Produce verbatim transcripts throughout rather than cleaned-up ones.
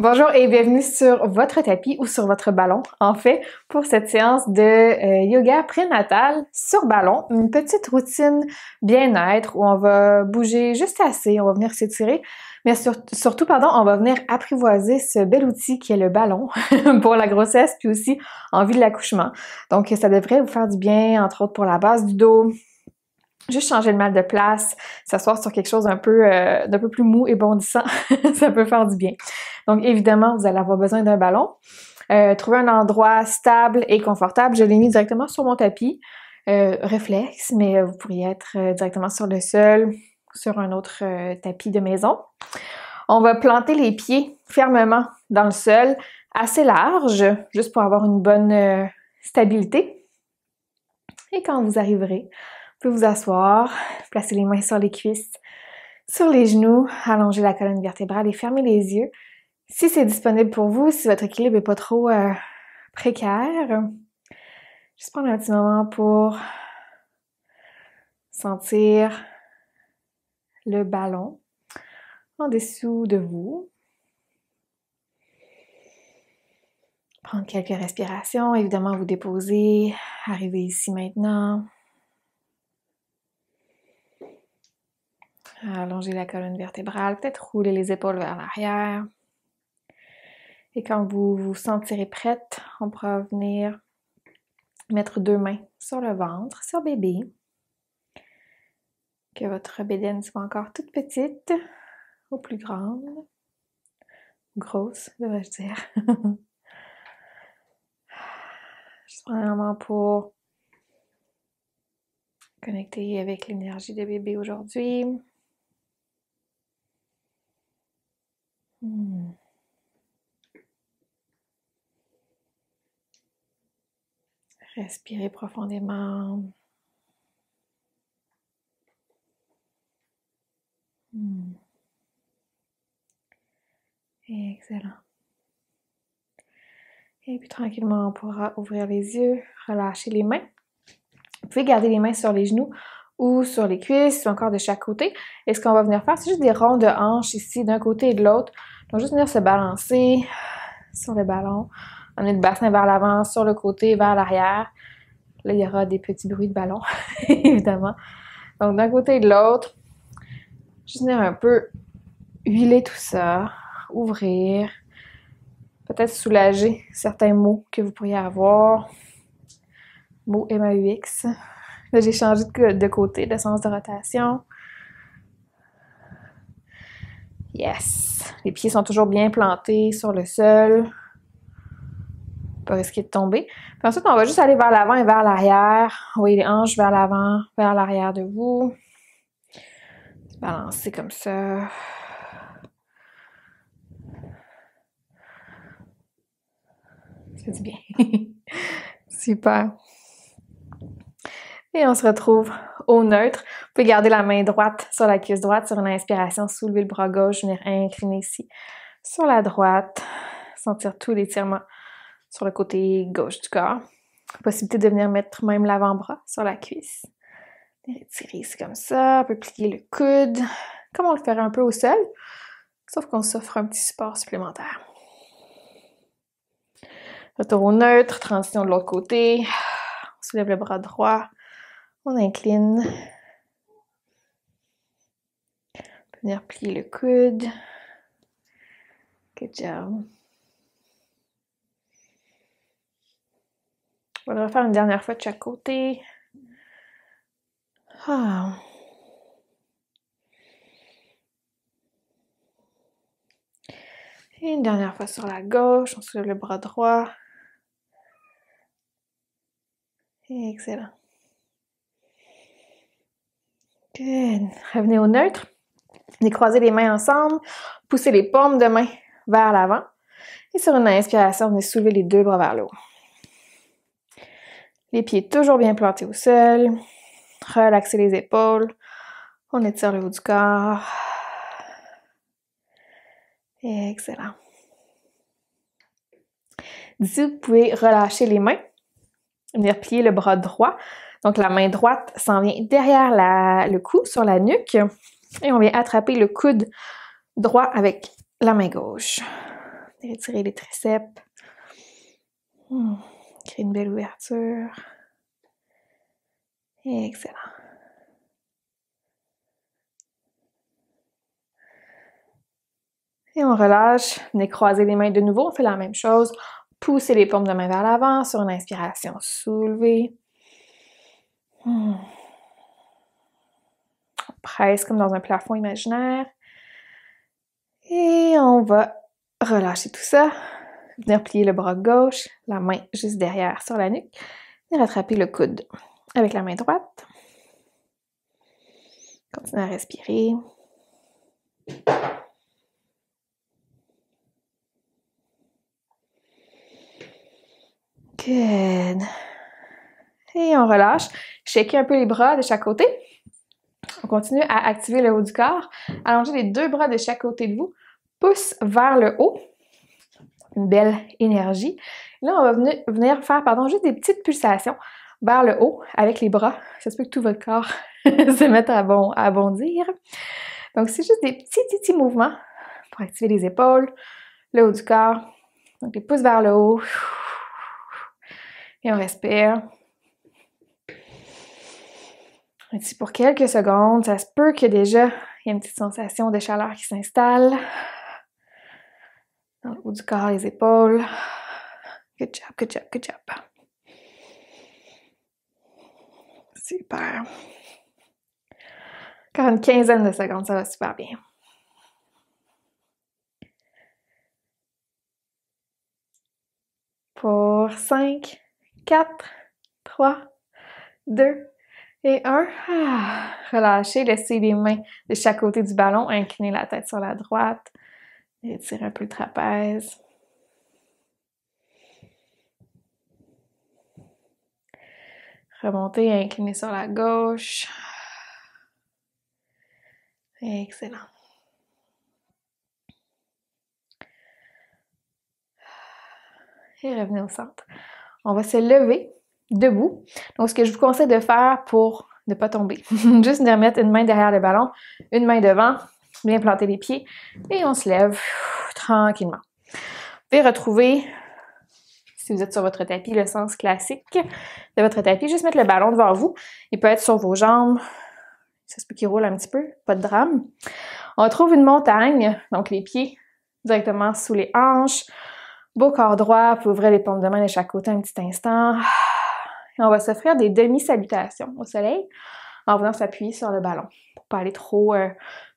Bonjour et bienvenue sur votre tapis ou sur votre ballon, en fait, pour cette séance de euh, yoga prénatal sur ballon, une petite routine bien-être où on va bouger juste assez, on va venir s'étirer, mais sur, surtout, pardon, on va venir apprivoiser ce bel outil qui est le ballon pour la grossesse puis aussi en vue de l'accouchement. Donc, ça devrait vous faire du bien, entre autres pour la base du dos. Juste changer le mal de place, s'asseoir sur quelque chose d'un peu, euh, d'un peu plus mou et bondissant, ça peut faire du bien. Donc évidemment, vous allez avoir besoin d'un ballon. Euh, trouver un endroit stable et confortable, je l'ai mis directement sur mon tapis, euh, réflexe, mais vous pourriez être directement sur le sol, sur un autre euh, tapis de maison. On va planter les pieds fermement dans le sol, assez large, juste pour avoir une bonne euh, stabilité. Et quand vous arriverez, vous pouvez vous asseoir, placer les mains sur les cuisses, sur les genoux, allonger la colonne vertébrale et fermer les yeux. Si c'est disponible pour vous, si votre équilibre n'est pas trop euh, précaire, juste prendre un petit moment pour sentir le ballon en dessous de vous. Prendre quelques respirations, évidemment vous déposer, arriver ici maintenant. Allonger la colonne vertébrale, peut-être rouler les épaules vers l'arrière. Et quand vous vous sentirez prête, on pourra venir mettre deux mains sur le ventre, sur bébé. Que votre bédaine soit encore toute petite, ou plus grande, grosse, devrais-je dire. Juste prendre un moment pour connecter avec l'énergie de bébé aujourd'hui. Hmm. Respirez profondément. Hmm. Excellent. Et puis tranquillement, on pourra ouvrir les yeux, relâcher les mains. Vous pouvez garder les mains sur les genoux ou sur les cuisses ou encore de chaque côté. Et ce qu'on va venir faire, c'est juste des ronds de hanches ici, d'un côté et de l'autre. Donc, juste venir se balancer sur le ballon. On est le bassin vers l'avant, sur le côté, vers l'arrière. Là, il y aura des petits bruits de ballon, évidemment. Donc, d'un côté et de l'autre, juste venir un peu huiler tout ça, ouvrir, peut-être soulager certains maux que vous pourriez avoir. Mot M A U X. Là, j'ai changé de côté, de sens de rotation. Yes! Les pieds sont toujours bien plantés sur le sol. Pas risquer de tomber. Puis ensuite, on va juste aller vers l'avant et vers l'arrière. Envoyez les hanches vers l'avant, vers l'arrière de vous. Balancez comme ça. Ça dit bien. Super! Et on se retrouve au neutre. Vous pouvez garder la main droite sur la cuisse droite, sur une inspiration, soulever le bras gauche, venir incliner ici sur la droite. Sentir tout l'étirement sur le côté gauche du corps. Possibilité de venir mettre même l'avant-bras sur la cuisse. Étirer ici comme ça, on peut plier le coude, comme on le ferait un peu au sol, sauf qu'on s'offre un petit support supplémentaire. Retour au neutre, transition de l'autre côté. On soulève le bras droit. On incline. On peut venir plier le coude. Good job. On va le refaire une dernière fois de chaque côté. Ah. Et une dernière fois sur la gauche. On soulève le bras droit. Excellent. Good. Revenez au neutre. Décroisez les mains ensemble. Poussez les paumes de main vers l'avant. Et sur une inspiration, venez soulever les deux bras vers le haut. Les pieds toujours bien plantés au sol. Relaxez les épaules. On étire le haut du corps. Excellent. D'ici, vous pouvez relâcher les mains. Venir plier le bras droit. Donc, la main droite s'en vient derrière la, le cou, sur la nuque. Et on vient attraper le coude droit avec la main gauche. Étirer les triceps. Hmm. Créer une belle ouverture. Excellent. Et on relâche, venez croiser les mains de nouveau, on fait la même chose. Poussez les paumes de main vers l'avant sur une inspiration, soulevez. Hmm. On presse comme dans un plafond imaginaire. Et on va relâcher tout ça. Venir plier le bras gauche, la main juste derrière sur la nuque. Et rattraper le coude avec la main droite. Continuez à respirer. Good. Et on relâche. Shakez un peu les bras de chaque côté. On continue à activer le haut du corps. Allongez les deux bras de chaque côté de vous. Pousse vers le haut. Une belle énergie. Là, on va venir, venir faire, pardon, juste des petites pulsations vers le haut avec les bras. Ça se peut que tout votre corps se mette à, bon, à bondir. Donc, c'est juste des petits, petits mouvements pour activer les épaules, le haut du corps. Donc, les pouces vers le haut. Et on respire. Ici, pour quelques secondes, ça se peut que déjà, il y a une petite sensation de chaleur qui s'installe dans le haut du corps, les épaules. Good job, good job, good job. Super. Encore une quinzaine de secondes, ça va super bien. Pour cinq, quatre, trois, deux et un. Ah, relâchez, laissez les mains de chaque côté du ballon, inclinez la tête sur la droite. Étirez un peu le trapèze. Remontez, inclinez sur la gauche. Excellent. Et revenez au centre. On va se lever debout. Donc, ce que je vous conseille de faire pour ne pas tomber, juste de remettre une main derrière le ballon, une main devant. Bien planter les pieds et on se lève tranquillement. Vous pouvez retrouver, si vous êtes sur votre tapis, le sens classique de votre tapis. Juste mettre le ballon devant vous. Il peut être sur vos jambes. Ça se peut qu'il roule un petit peu. Pas de drame. On trouve une montagne. Donc, les pieds directement sous les hanches. Beau corps droit. Vous ouvrez les paumes de main de chaque côté un petit instant. Et on va s'offrir des demi-salutations au soleil en venant s'appuyer sur le ballon. Pour ne pas aller trop... Euh,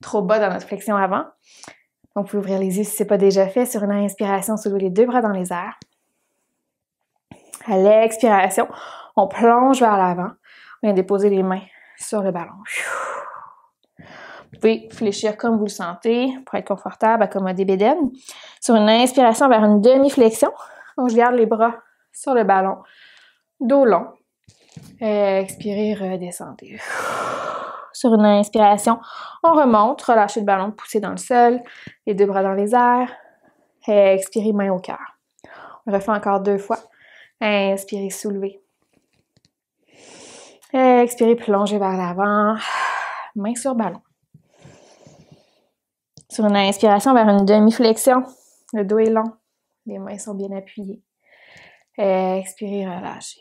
trop bas dans notre flexion avant. Donc, vous pouvez ouvrir les yeux si ce n'est pas déjà fait. Sur une inspiration, soulevez les deux bras dans les airs. À l'expiration, on plonge vers l'avant. On vient déposer les mains sur le ballon. Vous pouvez fléchir comme vous le sentez pour être confortable, accommoder bédaine. Sur une inspiration, vers une demi-flexion. Donc, je garde les bras sur le ballon. Dos long. Expirez, redescendez. Sur une inspiration, on remonte, relâchez le ballon, poussez dans le sol, les deux bras dans les airs. Expirez, main au cœur. On refait encore deux fois. Inspirez, soulevez. Expirez, plongez vers l'avant. Main sur ballon. Sur une inspiration, vers une demi-flexion. Le dos est long. Les mains sont bien appuyées. Expirez, relâchez.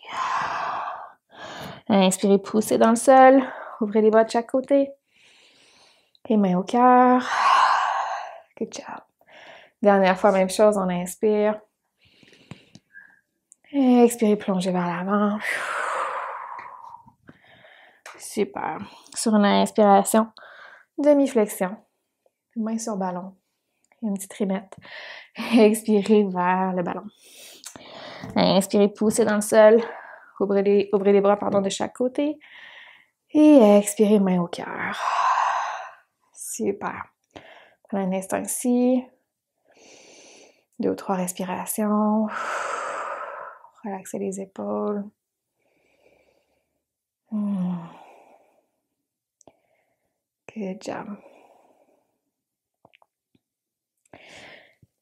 Inspirez, poussez dans le sol. Ouvrez les bras de chaque côté. Les mains au cœur. Good job. Dernière fois, même chose, on inspire. Expirez, plongez vers l'avant. Super. Sur une inspiration, demi-flexion. Main sur ballon. Une petite rimette. Expirez vers le ballon. Inspirez, poussez dans le sol. Ouvrez les, ouvrez les bras, pardon, de chaque côté. Et expirez, main au cœur. Super. Pendant un instant ici. Deux ou trois respirations. Relaxez les épaules. Good job.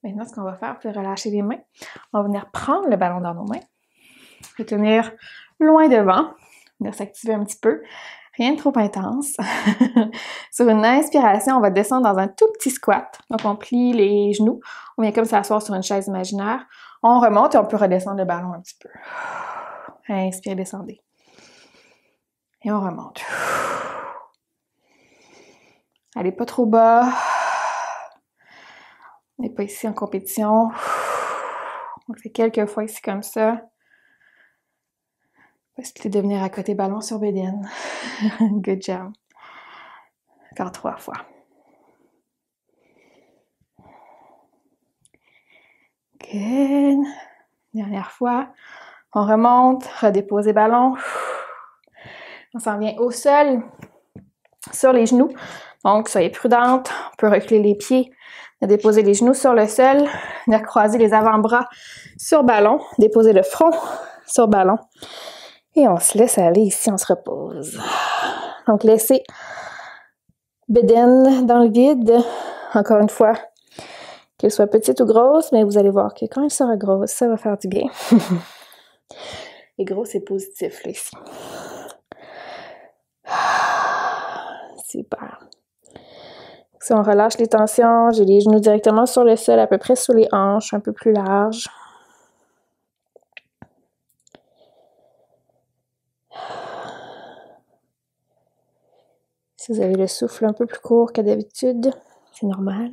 Maintenant, ce qu'on va faire, c'est relâcher les mains. On va venir prendre le ballon dans nos mains. Et tenir loin devant. Venir s'activer un petit peu. Rien de trop intense. Sur une inspiration, on va descendre dans un tout petit squat. Donc, on plie les genoux. On vient comme s'asseoir sur une chaise imaginaire. On remonte et on peut redescendre le ballon un petit peu. Inspire, descendez. Et on remonte. Allez pas trop bas. On n'est pas ici en compétition. On le fait quelques fois ici comme ça. Parce que tu de venir à côté ballon sur bédaine. Good job. Encore trois fois. Good. Dernière fois. On remonte, redépose les ballons. On s'en vient au sol, sur les genoux. Donc, soyez prudente. On peut reculer les pieds, déposer les genoux sur le sol, venir croiser les avant-bras sur ballon, déposer le front sur ballon. Et on se laisse aller ici, on se repose. Donc, laissez bédaine dans le vide. Encore une fois, qu'elle soit petite ou grosse, mais vous allez voir que quand elle sera grosse, ça va faire du bien. Et gros, c'est positif, là, ici. Super. Si on relâche les tensions, j'ai les genoux directement sur le sol, à peu près sous les hanches, un peu plus large. Si vous avez le souffle un peu plus court que d'habitude, c'est normal.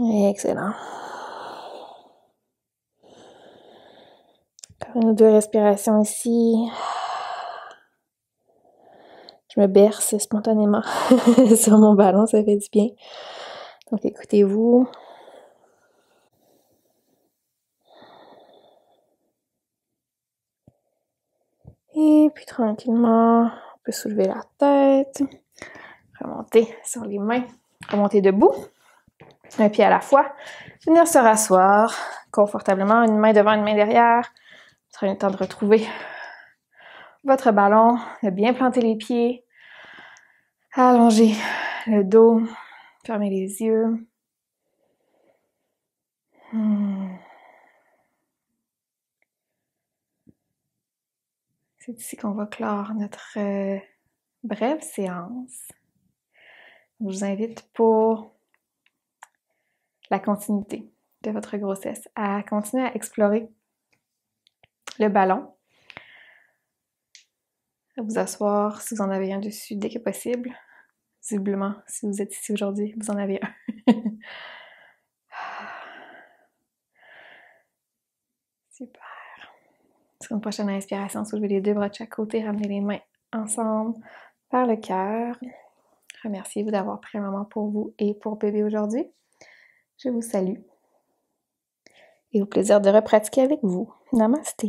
Excellent. Encore une ou deux respirations ici. Je me berce spontanément sur mon ballon, ça fait du bien. Donc, écoutez-vous. Et puis, tranquillement, on peut soulever la tête, remonter sur les mains, remonter debout, un pied à la fois, venir se rasseoir confortablement, une main devant, une main derrière. Ce sera le temps de retrouver votre ballon, de bien planter les pieds, allonger le dos, fermer les yeux. Hmm. C'est ici qu'on va clore notre euh, brève séance. Je vous invite pour la continuité de votre grossesse à continuer à explorer le ballon. À vous asseoir si vous en avez un dessus dès que possible. Visiblement, si vous êtes ici aujourd'hui, vous en avez un. Super. Sur une prochaine inspiration, soulevez les deux bras de chaque côté, ramenez les mains ensemble vers le cœur. Remerciez-vous d'avoir pris un moment pour vous et pour bébé aujourd'hui. Je vous salue. Et au plaisir de repratiquer avec vous. Namasté.